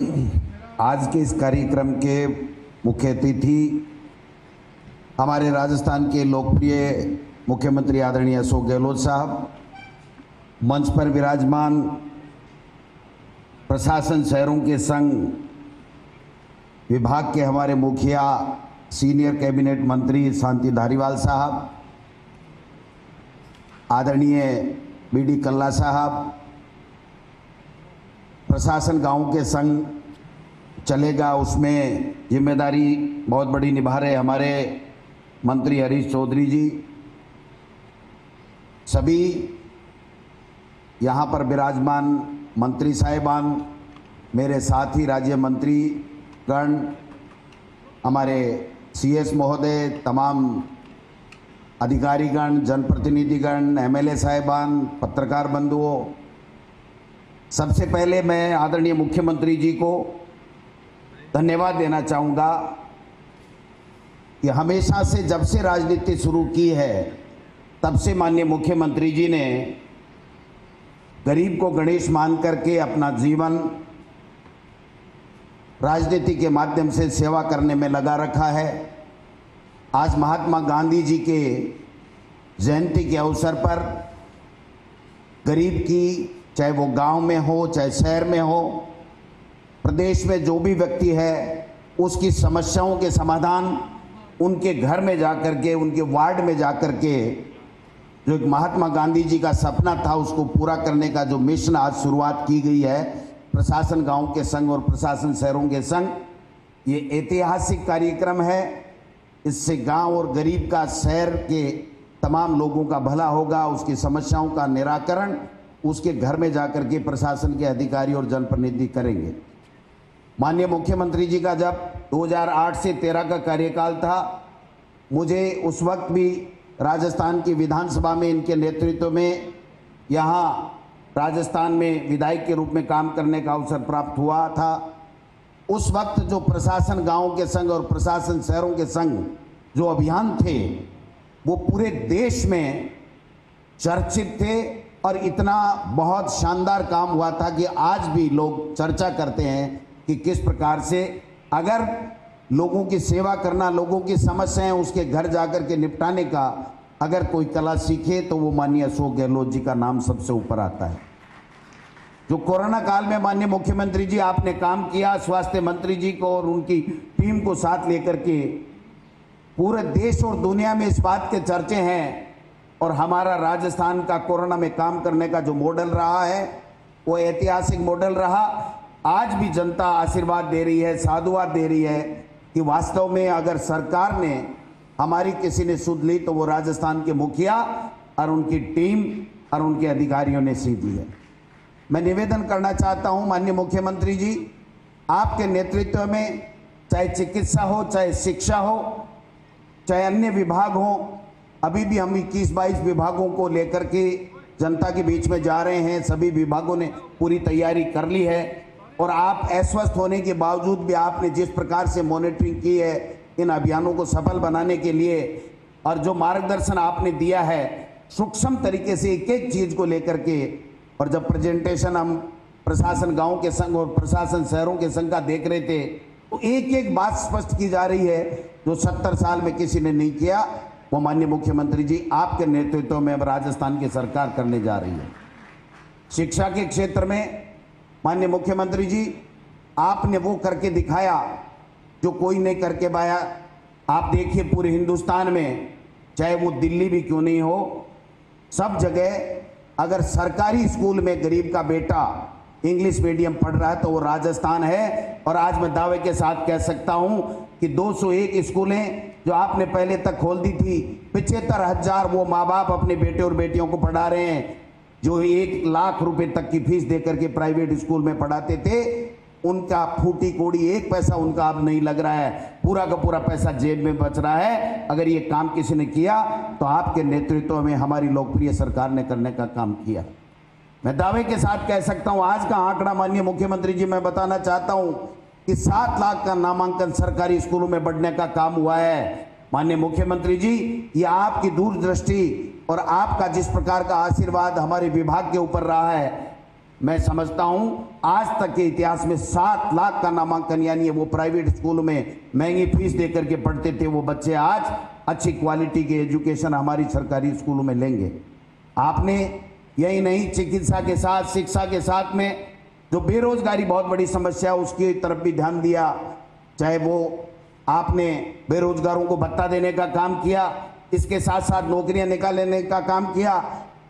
आज के इस कार्यक्रम के मुख्य अतिथि हमारे राजस्थान के लोकप्रिय मुख्यमंत्री आदरणीय अशोक गहलोत साहब, मंच पर विराजमान प्रशासन शहरों के संघ विभाग के हमारे मुखिया सीनियर कैबिनेट मंत्री शांति धारीवाल साहब, आदरणीय बी.डी. कल्ला साहब, प्रशासन गाँव के संघ चलेगा उसमें जिम्मेदारी बहुत बड़ी निभा रहे हमारे मंत्री हरीश चौधरी जी, सभी यहाँ पर विराजमान मंत्री साहिबान, मेरे साथी राज्य मंत्री गण, हमारे सीएस महोदय, तमाम अधिकारीगण, जनप्रतिनिधिगण, एमएलए साहिबान, पत्रकार बंधुओं, सबसे पहले मैं आदरणीय मुख्यमंत्री जी को धन्यवाद देना चाहूँगा कि हमेशा से जब से राजनीति शुरू की है तब से माननीय मुख्यमंत्री जी ने गरीब को गणेश मान करके अपना जीवन राजनीति के माध्यम से सेवा करने में लगा रखा है। आज महात्मा गांधी जी के जयंती के अवसर पर गरीब की, चाहे वो गांव में हो चाहे शहर में हो, प्रदेश में जो भी व्यक्ति है उसकी समस्याओं के समाधान उनके घर में जाकर के, उनके वार्ड में जाकर के जो एक महात्मा गांधी जी का सपना था उसको पूरा करने का जो मिशन आज शुरुआत की गई है प्रशासन गांव के संघ और प्रशासन शहरों के संघ, ये ऐतिहासिक कार्यक्रम है। इससे गांव और गरीब का, शहर के तमाम लोगों का भला होगा, उसकी समस्याओं का निराकरण उसके घर में जाकर के प्रशासन के अधिकारी और जनप्रतिनिधि करेंगे। माननीय मुख्यमंत्री जी का जब 2008 से 13 का कार्यकाल था, मुझे उस वक्त भी राजस्थान की विधानसभा में इनके नेतृत्व में यहाँ राजस्थान में विधायक के रूप में काम करने का अवसर प्राप्त हुआ था। उस वक्त जो प्रशासन गाँव के संघ और प्रशासन शहरों के संघ जो अभियान थे वो पूरे देश में चर्चित थे और इतना बहुत शानदार काम हुआ था कि आज भी लोग चर्चा करते हैं कि किस प्रकार से अगर लोगों की सेवा करना, लोगों की समस्याएं उसके घर जाकर के निपटाने का अगर कोई कला सीखे तो वो माननीय अशोक गहलोत जी का नाम सबसे ऊपर आता है। जो कोरोना काल में माननीय मुख्यमंत्री जी आपने काम किया, स्वास्थ्य मंत्री जी को और उनकी टीम को साथ लेकर के, पूरे देश और दुनिया में इस बात के चर्चे हैं और हमारा राजस्थान का कोरोना में काम करने का जो मॉडल रहा है वो ऐतिहासिक मॉडल रहा। आज भी जनता आशीर्वाद दे रही है, साधुवाद दे रही है कि वास्तव में अगर सरकार ने हमारी किसी ने सुध ली तो वो राजस्थान के मुखिया और उनकी टीम और उनके अधिकारियों ने सीध ली है। मैं निवेदन करना चाहता हूं माननीय मुख्यमंत्री जी, आपके नेतृत्व में चाहे चिकित्सा हो, चाहे शिक्षा हो, चाहे अन्य विभाग हो, अभी भी हम 21-22 विभागों को लेकर के जनता के बीच में जा रहे हैं। सभी विभागों ने पूरी तैयारी कर ली है और आप अस्वस्थ होने के बावजूद भी आपने जिस प्रकार से मॉनिटरिंग की है इन अभियानों को सफल बनाने के लिए, और जो मार्गदर्शन आपने दिया है सूक्ष्म तरीके से एक एक चीज़ को लेकर के, और जब प्रेजेंटेशन हम प्रशासन गांव के संघ और प्रशासन शहरों के संघ का देख रहे थे तो एक एक बात स्पष्ट की जा रही है जो 70 साल में किसी ने नहीं किया, वो माननीय मुख्यमंत्री जी आपके नेतृत्व में अब राजस्थान की सरकार करने जा रही है। शिक्षा के क्षेत्र में माननीय मुख्यमंत्री जी आपने वो करके दिखाया जो कोई नहीं करके पाया। आप देखिए पूरे हिंदुस्तान में, चाहे वो दिल्ली भी क्यों नहीं हो, सब जगह अगर सरकारी स्कूल में गरीब का बेटा इंग्लिश मीडियम पढ़ रहा है तो वो राजस्थान है। और आज मैं दावे के साथ कह सकता हूं कि 201 स्कूलें जो आपने पहले तक खोल दी थी, 75,000 वो माँ बाप अपने बेटे और बेटियों को पढ़ा रहे हैं जो 1 लाख रुपए तक की फीस देकर के प्राइवेट स्कूल में पढ़ाते थे। उनका फूटी कोड़ी एक पैसा उनका अब नहीं लग रहा है, पूरा का पूरा पैसा जेब में बच रहा है। अगर ये काम किसी ने किया तो आपके नेतृत्व में हमारी लोकप्रिय सरकार ने करने का काम किया। मैं दावे के साथ कह सकता हूं आज का आंकड़ा माननीय मुख्यमंत्री जी मैं बताना चाहता हूं कि 7 लाख का नामांकन सरकारी स्कूलों में बढ़ने का काम हुआ है। माननीय मुख्यमंत्री जी, ये आपकी दूरदृष्टि और आपका जिस प्रकार का आशीर्वाद हमारे विभाग के ऊपर रहा है, मैं समझता हूं आज तक के इतिहास में 7 लाख का नामांकन, यानी वो प्राइवेट स्कूल में महंगी फीस देकर के पढ़ते थे वो बच्चे आज अच्छी क्वालिटी के एजुकेशन हमारी सरकारी स्कूलों में लेंगे। आपने यही नहीं, चिकित्सा के साथ, शिक्षा के साथ में जो बेरोजगारी बहुत बड़ी समस्या है उसकी तरफ भी ध्यान दिया, चाहे वो आपने बेरोजगारों को भत्ता देने का काम किया, इसके साथ साथ नौकरियां निकालने का काम किया।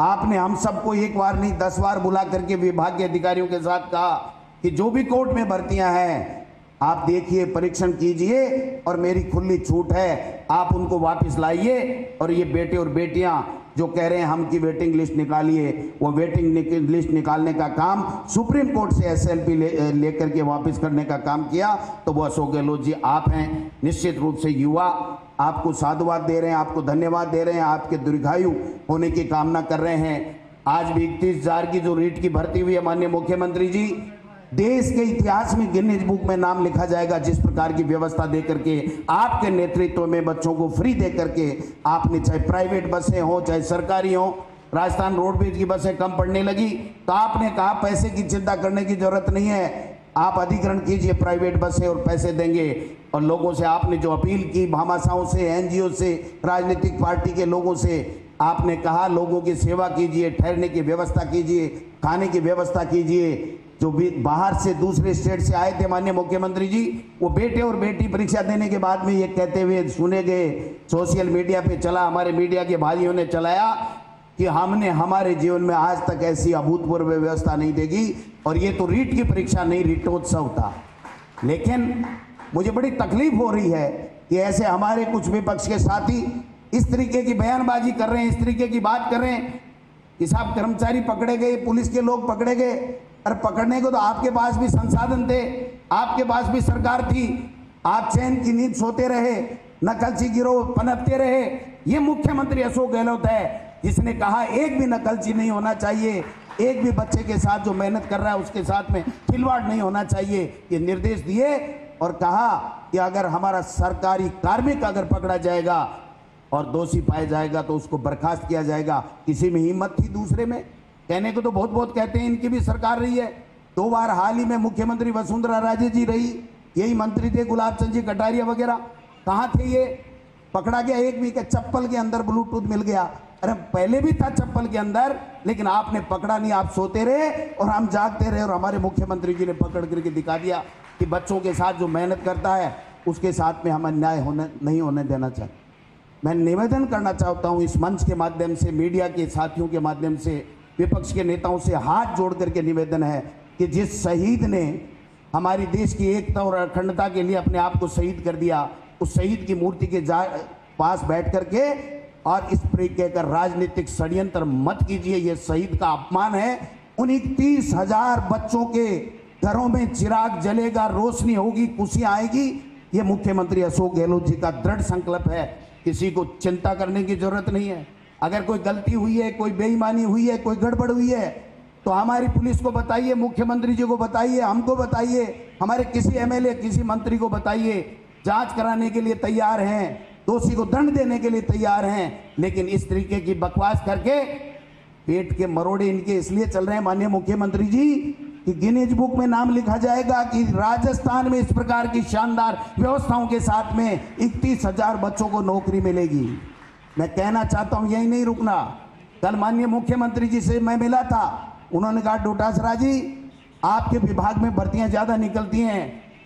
आपने हम सबको एक बार नहीं 10 बार बुला करके विभाग के अधिकारियों के साथ कहा कि जो भी कोर्ट में भर्तियां हैं आप देखिए, परीक्षण कीजिए और मेरी खुली छूट है, आप उनको वापस लाइए। और ये बेटे और बेटियां जो कह रहे हैं हम की वेटिंग लिस्ट निकालिए, वो वेटिंग लिस्ट निकालने का काम सुप्रीम कोर्ट से एसएलपी लेकर के वापस करने का काम किया। तो वो अशोक गहलोत जी आप हैं, निश्चित रूप से युवा आपको साधुवाद दे रहे हैं, आपको धन्यवाद दे रहे हैं, आपके दीर्घायु होने की कामना कर रहे हैं। आज भी 31,000 की जो रीट की भर्ती हुई है माननीय मुख्यमंत्री जी, देश के इतिहास में गिनीज बुक में नाम लिखा जाएगा। जिस प्रकार की व्यवस्था दे करके आपके नेतृत्व में बच्चों को फ्री दे करके आपने, चाहे प्राइवेट बसें हों चाहे सरकारी हों, राजस्थान रोडवेज की बसें कम पड़ने लगी तो आपने कहा पैसे की चिंता करने की जरूरत नहीं है, आप अधिग्रहण कीजिए प्राइवेट बसें और पैसे देंगे। और लोगों से आपने जो अपील की, भामाशाहों से, NGO से, राजनीतिक पार्टी के लोगों से आपने कहा लोगों की सेवा कीजिए, ठहरने की व्यवस्था कीजिए, खाने की व्यवस्था कीजिए। जो भी बाहर से दूसरे स्टेट से आए थे माननीय मुख्यमंत्री जी, वो बेटे और बेटी परीक्षा देने के बाद में ये कहते हुए सुने गए, सोशल मीडिया पे चला, हमारे मीडिया के भाइयों ने चलाया कि हमने हमारे जीवन में आज तक ऐसी अभूतपूर्व व्यवस्था नहीं देगी। और ये तो रीट की परीक्षा नहीं, रीटोत्सव था। लेकिन मुझे बड़ी तकलीफ हो रही है कि ऐसे हमारे कुछ विपक्ष के साथी इस तरीके की बयानबाजी कर रहे हैं, इस तरीके की बात कर रहे हैं कि साहब कर्मचारी पकड़े गए, पुलिस के लोग पकड़े गए। अरे पकड़ने को तो आपके पास भी संसाधन थे, आपके पास भी सरकार थी, आप चैन की नींद सोते रहे, नकलची गिरोह पनपते रहे। ये मुख्यमंत्री अशोक गहलोत है जिसने कहा एक भी नकलची नहीं होना चाहिए, एक भी बच्चे के साथ जो मेहनत कर रहा है उसके साथ में खिलवाड़ नहीं होना चाहिए, ये निर्देश दिए। और कहा कि अगर हमारा सरकारी कार्मिक अगर पकड़ा जाएगा और दोषी पाया जाएगा तो उसको बर्खास्त किया जाएगा। किसी में हिम्मत थी, दूसरे में कहने को तो बहुत बहुत कहते हैं, इनकी भी सरकार रही है, 2 बार हाल ही में मुख्यमंत्री वसुंधरा राजे जी रही, यही मंत्री थे गुलाबचंद जी कटारिया वगैरह, कहाँ थे ये? पकड़ा गया एक भी का चप्पल के अंदर ब्लूटूथ मिल गया। अरे पहले भी था चप्पल के अंदर, लेकिन आपने पकड़ा नहीं, आप सोते रहे और हम जागते रहे। और हमारे मुख्यमंत्री जी ने पकड़ करके दिखा दिया कि बच्चों के साथ जो मेहनत करता है उसके साथ में हम अन्याय नहीं होने देना चाहिए। मैं निवेदन करना चाहता हूँ इस मंच के माध्यम से, मीडिया के साथियों के माध्यम से, विपक्ष के नेताओं से हाथ जोड़ करके निवेदन है कि जिस शहीद ने हमारी देश की एकता और अखंडता के लिए अपने आप को शहीद कर दिया, उस शहीद की मूर्ति के पास बैठ करके और इस तरीके का राजनीतिक षड्यंत्र मत कीजिए, यह शहीद का अपमान है। उन्हीं 30,000 बच्चों के घरों में चिराग जलेगा, रोशनी होगी, खुशियाँ आएगी। ये मुख्यमंत्री अशोक गहलोत जी का दृढ़ संकल्प है, किसी को चिंता करने की जरूरत नहीं है। अगर कोई गलती हुई है, कोई बेईमानी हुई है, कोई गड़बड़ हुई है तो हमारी पुलिस को बताइए, मुख्यमंत्री जी को बताइए, हमको बताइए, हमारे किसी MLA किसी मंत्री को बताइए। जांच कराने के लिए तैयार हैं, दोषी को दंड देने के लिए तैयार हैं, लेकिन इस तरीके की बकवास करके पेट के मरोड़े इनके इसलिए चल रहे हैं माननीय मुख्यमंत्री जी कि गिनीज बुक में नाम लिखा जाएगा कि राजस्थान में इस प्रकार की शानदार व्यवस्थाओं के साथ में 31,000 बच्चों को नौकरी मिलेगी। मैं कहना चाहता हूं यही नहीं रुकना, कल माननीय मुख्यमंत्री जी से मैं मिला था, उन्होंने कहा डोटासरा जी आपके विभाग में भर्तियां ज़्यादा निकलती हैं,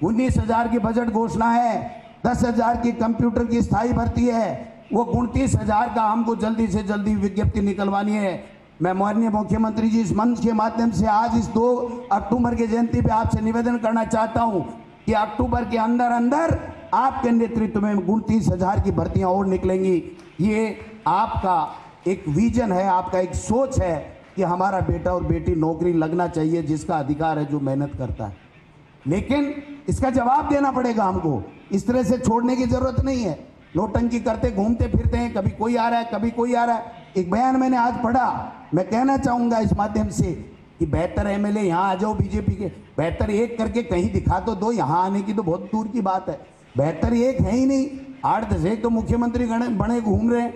19,000 की बजट घोषणा है, 10,000 की कंप्यूटर की स्थायी भर्ती है, वो 29,000 का हमको जल्दी से जल्दी विज्ञप्ति निकलवानी है। मैं माननीय मुख्यमंत्री जी इस मंच के माध्यम से आज इस 2 अक्टूबर की जयंती पर आपसे निवेदन करना चाहता हूँ कि अक्टूबर के अंदर अंदर आपके नेतृत्व में 29,000 की भर्तियाँ और निकलेंगी। ये आपका एक विजन है, आपका एक सोच है कि हमारा बेटा और बेटी नौकरी लगना चाहिए जिसका अधिकार है, जो मेहनत करता है। लेकिन इसका जवाब देना पड़ेगा हमको, इस तरह से छोड़ने की ज़रूरत नहीं है। नौटंकी करते घूमते फिरते हैं, कभी कोई आ रहा है, कभी कोई आ रहा है। एक बयान मैंने आज पढ़ा, मैं कहना चाहूँगा इस माध्यम से कि बेहतर MLA यहाँ आ जाओ, बीजेपी के बेहतर एक करके कहीं दिखा तो दो, यहाँ आने की तो बहुत दूर की बात है, बेहतर एक है ही नहीं। 8-10 तो मुख्यमंत्री बने घूम रहे हैं,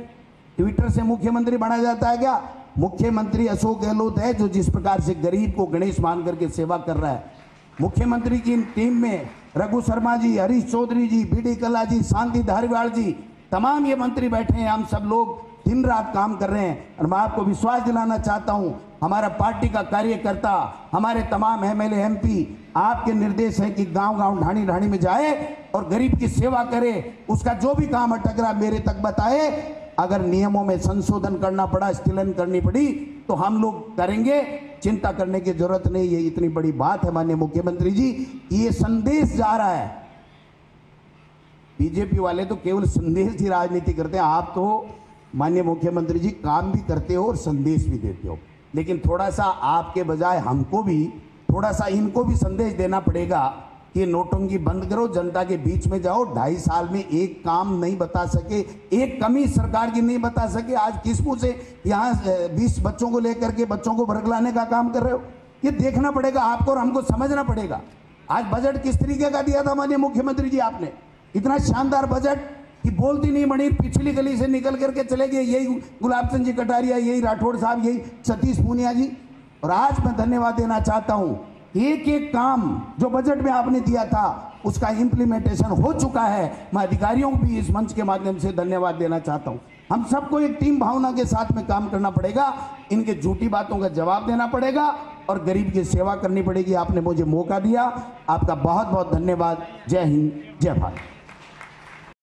ट्विटर से मुख्यमंत्री बना जाता है क्या? मुख्यमंत्री अशोक गहलोत है जो जिस प्रकार से गरीब को गणेश मान करके सेवा कर रहा है। मुख्यमंत्री की टीम में रघु शर्मा जी, हरीश चौधरी जी, बी.डी. कल्ला जी, शांति धारीवाल जी, तमाम ये मंत्री बैठे हैं। हम सब लोग दिन रात काम कर रहे हैं और मैं आपको विश्वास दिलाना चाहता हूं, हमारा पार्टी का कार्यकर्ता, हमारे तमाम MLA MP आपके निर्देश हैं कि गांव-गांव, ढाणी-ढाणी में जाए और गरीब की सेवा करे। उसका जो भी काम अटक रहा मेरे तक बताए, अगर नियमों में संशोधन करना पड़ा, स्थिलन करनी पड़ी तो हम लोग करेंगे, चिंता करने की जरूरत नहीं। ये इतनी बड़ी बात है माननीय मुख्यमंत्री जी, ये संदेश जा रहा है। बीजेपी वाले तो केवल संदेश की राजनीति करते हैं, आप तो माननीय मुख्यमंत्री जी काम भी करते हो और संदेश भी देते हो, लेकिन थोड़ा सा आपके बजाय हमको भी थोड़ा सा इनको भी संदेश देना पड़ेगा कि नोटंकी बंद करो, जनता के बीच में जाओ। 2.5 साल में एक काम नहीं बता सके, एक कमी सरकार की नहीं बता सके। आज किस मुँह से यहाँ 20 बच्चों को लेकर के बच्चों को भड़कलाने का काम कर रहे हो? ये देखना पड़ेगा आपको और हमको समझना पड़ेगा। आज बजट किस तरीके का दिया था माननीय मुख्यमंत्री जी आपने, इतना शानदार बजट कि बोलती नहीं मणि पिछली गली से निकल करके चले गए। यही गुलाबचंद जी कटारिया, यही राठौड़ साहब, यही सतीश पूनिया जी। और आज मैं धन्यवाद देना चाहता हूँ, एक एक काम जो बजट में आपने दिया था उसका इम्प्लीमेंटेशन हो चुका है। मैं अधिकारियों को भी इस मंच के माध्यम से धन्यवाद देना चाहता हूँ। हम सबको एक टीम भावना के साथ में काम करना पड़ेगा, इनके झूठी बातों का जवाब देना पड़ेगा और गरीब की सेवा करनी पड़ेगी। आपने मुझे मौका दिया, आपका बहुत बहुत धन्यवाद। जय हिंद, जय भारत।